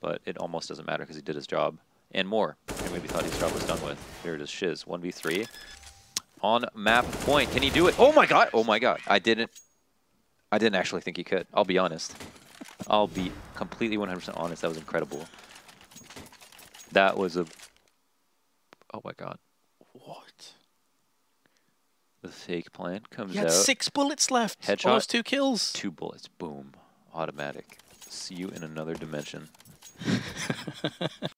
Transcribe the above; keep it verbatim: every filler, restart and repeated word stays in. but it almost doesn't matter because he did his job and more. And maybe thought his job was done with. Here it is, shz, one v three on map point. Can he do it? Oh my god! Oh my god! I didn't. I didn't actually think he could. I'll be honest. I'll be completely one hundred percent honest. That was incredible. That was a. Oh my god. What? The fake plant comes he had out. Six bullets left. Headshot. Almost two kills. Two bullets. Boom. Automatic. See you in another dimension.